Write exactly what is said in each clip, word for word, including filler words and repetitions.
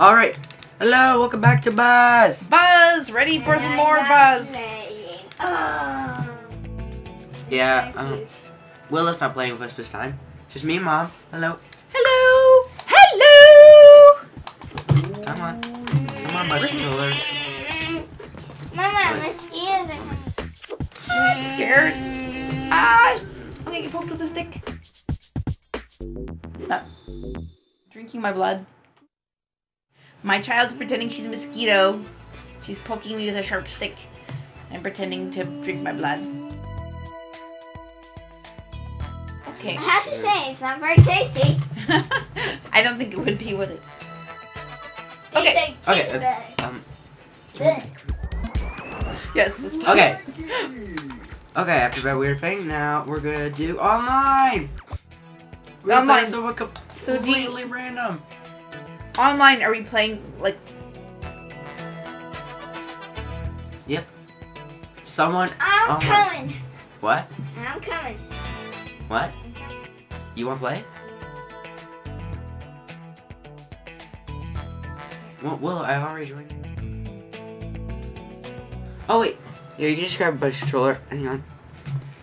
Alright, hello, welcome back to Buzz! Buzz! Ready for some more Buzz! Oh. Yeah, um, Willow's not playing with us this time. It's just me and Mom. Hello. Hello! Hello! Come on. Come on, Buzz Killer. Mama, my ski isn't. I'm scared. Ah! I'm gonna get poked with a stick. Ah. Drinking my blood. My child's pretending she's a mosquito. She's poking me with a sharp stick and pretending to drink my blood. Okay. I have to say, it's not very tasty. I don't think it would be, would it? Okay. Tastes like okay. Uh, um. Yes. That's okay. Okay. After that weird thing, now we're gonna do online. We're online. So we're completely so random. Online, are we playing, like... Yep. Someone... I'm online. Coming. What? I'm coming. What? You want to play? Well, Willow, I've already joined. Oh, wait. Here, you can just grab a Buzz controller. Hang on.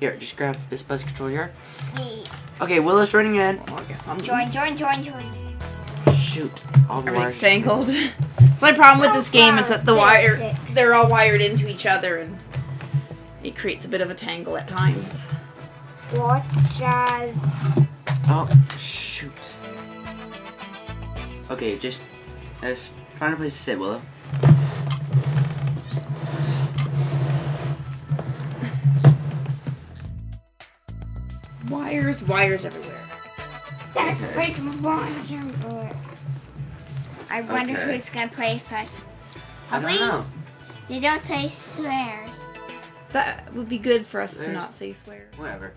Here, just grab this Buzz controller here. Yeah. Okay, Willow's joining in. Well, I guess I'm join, join, join, join. Shoot. All Everything's tangled. It's my problem so with this game is that the wire, six. they're all wired into each other and it creates a bit of a tangle at times. Watch us. Oh, shoot. Okay, just, just find a place to sit, Willow. Wires, wires everywhere. That's okay. Freaking wonderful. I wonder okay. who's gonna play first. Probably I don't know. They don't say swears. That would be good for us There's to not say swears. Whatever.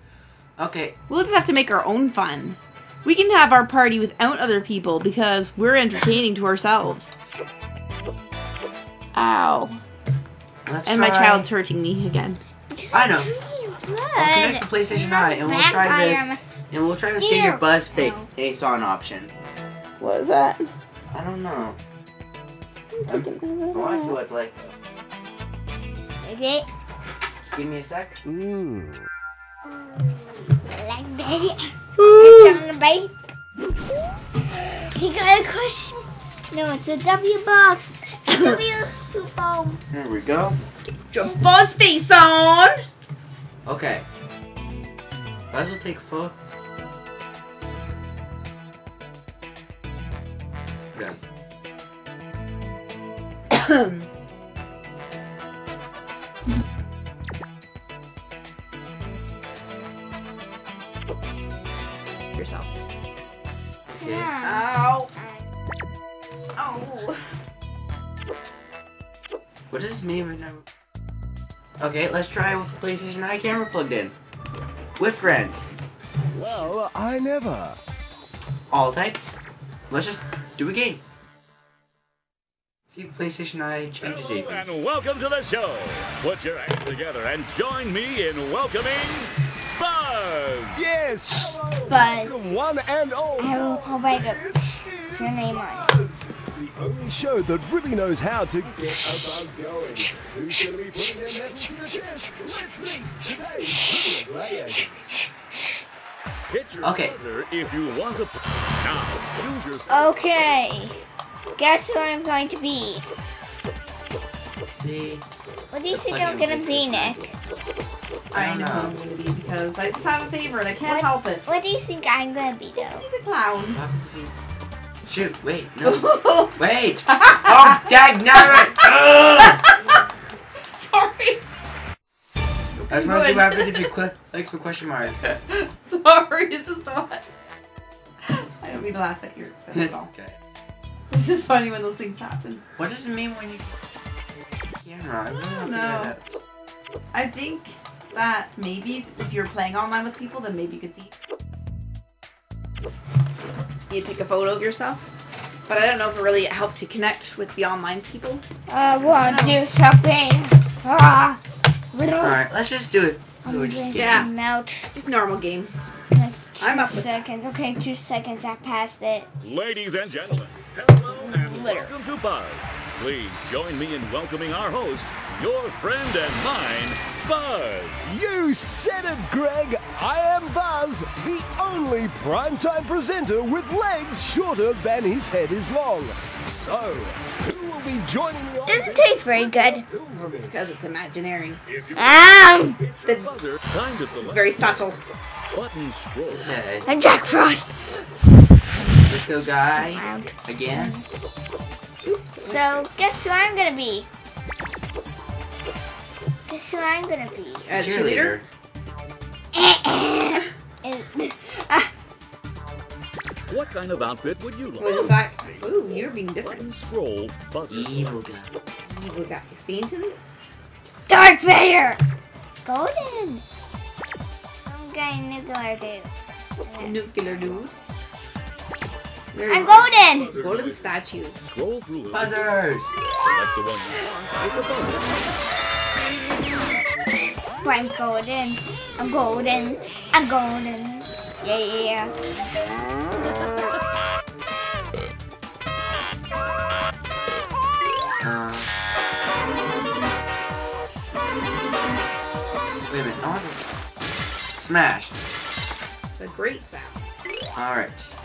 Okay. We'll just have to make our own fun. We can have our party without other people because we're entertaining to ourselves. Ow. Let's and try. My child's hurting me again. I know. Good. I'll connect to PlayStation High and we'll try this. And we'll try this game your Buzz fake. They saw an option. What is that? I don't know. I want to see what it's like. Okay. Just give me a sec. Mm. Like that. It's on the bike. He got a question. No, it's a W ball. W ball. Here we go. Get your Buzz face on. Okay. Guys will take full. Okay. Yourself. Okay. Yeah. Ow. Ow. What does this mean right now? Okay, let's try with the PlayStation Eye camera plugged in. With friends. Well, I never. All types. Let's just do a game. See if PlayStation Eye changes anything. Hello and welcome to the show. Put your hands together and join me in welcoming Buzz. Yes. Hello. Buzz. One and all. I will provide your name on it. The only show that really knows how to get a buzz going. Who should we put in next to the test? Let's meet today's player. Okay. If you want to now use your Okay. Guess who I'm going to be. Let's see. What do you think I'm gonna be, Nick? I know who I'm gonna be because I just have a favorite. I can't help it. What do you think I'm gonna be though? Poopsy the Clown. Shoot, wait, no. Oops. Wait! Oh, dagnabbit! Sorry. That's mostly what happens if you click like for question mark. Sorry, it's just not. I don't mean to laugh at your expense at all. Okay. It's just funny when those things happen. What does it mean when you... Camera, I really don't know. I think that maybe if you're playing online with people, then maybe you could see. You take a photo of yourself, but I don't know if it really helps you connect with the online people. I want to do something. Ah. All right, let's just do it. We're just yeah, melt. Just normal game. Like two I'm up. Seconds. Okay, two seconds. I passed it. Ladies and gentlemen, hello and glitter. Welcome to Buzz. Please join me in welcoming our host, your friend and mine, Buzz. You said it, Greg. I am Buzz, the only primetime presenter with legs shorter than his head is long. So, who will be joining me on Doesn't taste very good. It's because it's imaginary. Um, the buzzer, time to select. It's very subtle. Button scroll. Hey. I'm Jack Frost. This little guy again. Oops. So guess who I'm gonna be? Guess who I'm gonna be? A cheerleader. What kind of outfit would you like? What is that? Ooh, you're being different. Button scroll. Buzzer. Evil guy. Evil guy. Seen him? Darth Vader. Golden. I'm going nuclear dude. Nuclear dude. I'm golden! Buzzer. Golden statue. Scroll through. Buzzers! Select the one you want. Hit the buzzer. But I'm golden. I'm golden. I'm golden. Yeah, yeah, yeah. Uh, wait a minute. Oh, smash. It's a great sound. Alright.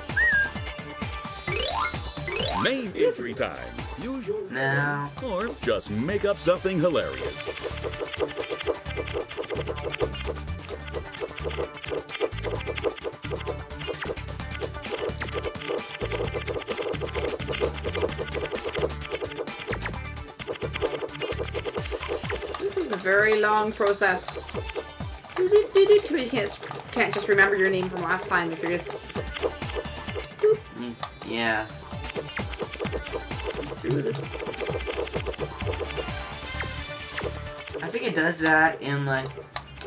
Main entry time. Use your now. Or just make up something hilarious. This is a very long process. Do do do do do. You can't, can't just remember your name from last time if you're just. Yeah. I think it does that in like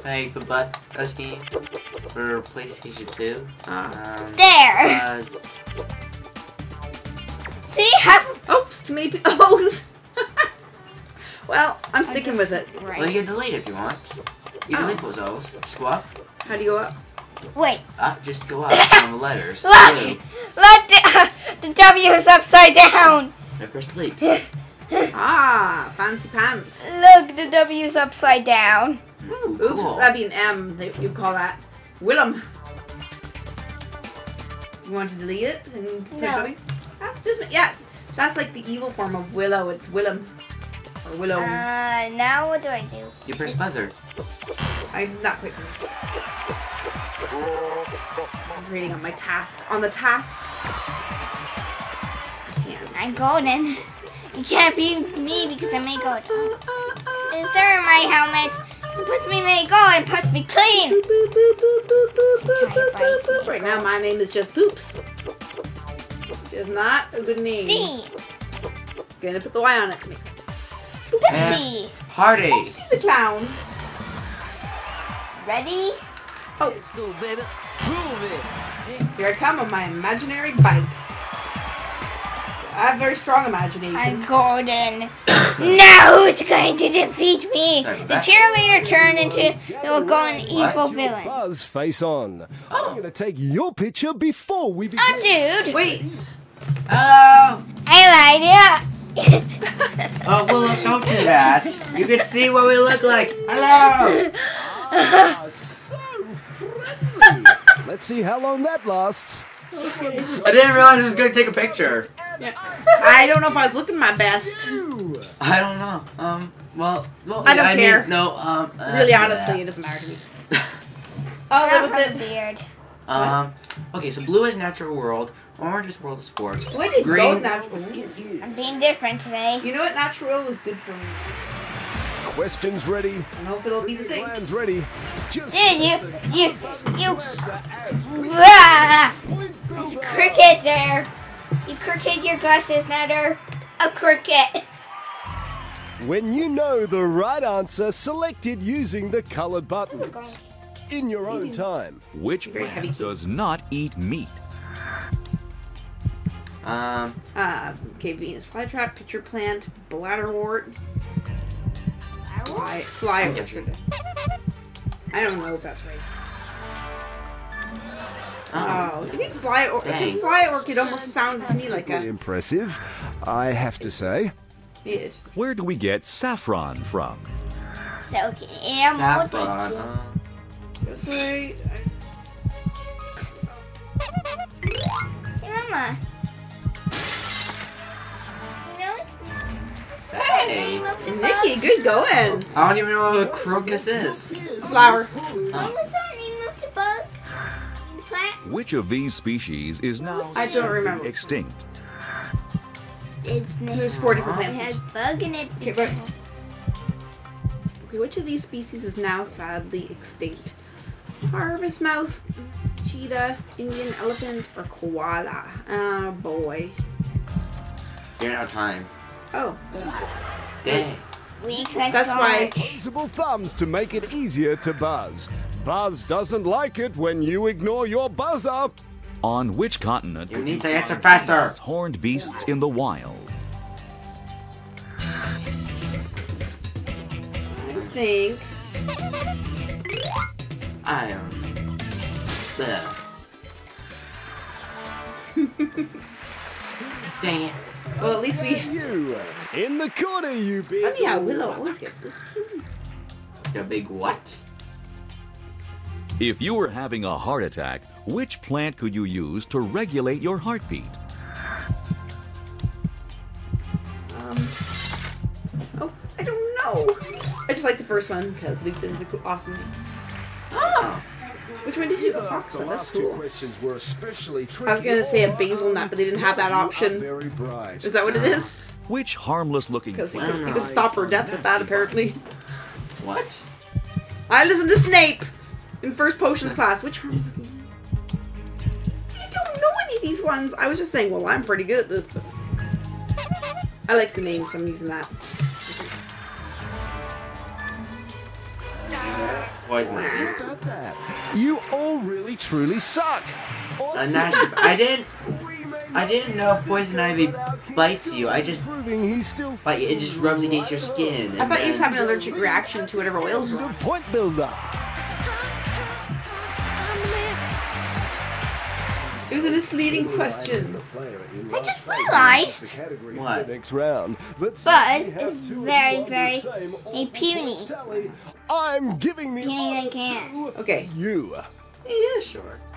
like the Buzz game for PlayStation two. Um, there. Buzz. See, half. Oops, too many O's. Well, I'm sticking I'm with it. Right. Well, you can delete if you want. You delete oh. those O's. Just go up. How do you go up? Wait. Up. Just go up on the letters. Look. Blue. Look. The, the W is upside down. Sleep. Ah, fancy pants. Look, the W's upside down. Ooh, oops, cool. That'd be an M, you call that. Willem. You want to delete it? And no. Ah, just, yeah, that's like the evil form of Willow. It's Willem. Or Willow. Uh, now what do I do? You press buzzer. I'm not quick. I'm reading on my task. On the task. I'm golden. You can't beat me because I'm made gold. It's there in my helmet. It puts me made gold. It puts me clean. Boop, boop, boop, boop, boop, boop, boop, boop, boop. Right now my name is just Poops. Which is not a good name. See. Gonna put the Y on it. Poopsy. Hardy. Poopsy the Clown. Ready? Oh. Let's go, baby. Prove it. Here I come on my imaginary bike. I have very strong imagination. I'm golden. Now who's going to defeat me? Sorry, the cheerleader turned into the golden evil villain. Buzz face on. Oh. I'm going to take your picture before we begin. Oh, dude. Wait. Oh. I like it. Oh, well, don't do that. You can see what we look like. Hello. Ah, so friendly. Let's see how long that lasts. I didn't realize I was going to take a picture. Yeah. I don't know if I was looking my best. I don't know. Um. Well. Well. I don't I care. Mean, no. Um. Uh, really, honestly, yeah. It doesn't matter to me. Oh, that was a beard. Um. What? Okay. So blue is natural world. Orange is world of sports. Why did green? Natural I'm being different today. You know what? Natural world was good for me. Questions ready. I hope it'll be the same. Plans ready. Just Dude, you, you, you. There's a cricket there. You crooked your glasses, Nutter. A cricket. When you know the right answer, select it using the coloured buttons. In your own time. Which plant does not eat meat? Um. Uh, okay, Venus flytrap, pitcher plant, bladderwort. Fly, fly orchard. I don't know if that's right. Oh, I think fly orchid. Because fly orchid almost sounds to me like a impressive. I have to say. Beard. Where do we get saffron from? So saffron. That's right. Hey, Mama. No, it's not. Hey, Nikki, good going. I don't even know what a crocus is. Flower. What was that name of the bug? The plant? Which of these species is now I don't remember. Extinct? It's There's four different plants. It has bug and it's okay, okay, which of these species is now sadly extinct? Harvest mouse, cheetah, Indian elephant, or koala? Oh boy. You're out of time. Oh. Dang. We That's why. Opposable thumbs to make it easier to buzz. Buzz doesn't like it when you ignore your buzzer. On which continent you need to answer faster horned beasts in the wild? I think I am there. Dang it. Well, at least we you in the corner you be. Funny how Willow always gets this. The big what? If you were having a heart attack, which plant could you use to regulate your heartbeat? Um, oh, I don't know. I just like the first one because lupin's a cool, awesome. Oh, which one did you go fox on? That's cool. Were especially tricky. I was gonna say a hazelnut, but they didn't have that option. Is that what it is? Which harmless-looking? Because you could, could stop her death with that, apparently. What? I listened to Snape in first potions class. Which harmless-looking? These ones, I was just saying, well, I'm pretty good at this, but I like the name, so I'm using that. Poison. About that. You all really truly suck. I didn't. I didn't know poison ivy bites you. I just bite you. It just rubs against your skin. I thought you just have an allergic reaction to whatever oils were. Point builder. It was a misleading question. I just realized what? Buzz is very, very a puny. I'm giving the puny I can't. Okay. You. Yeah, sure.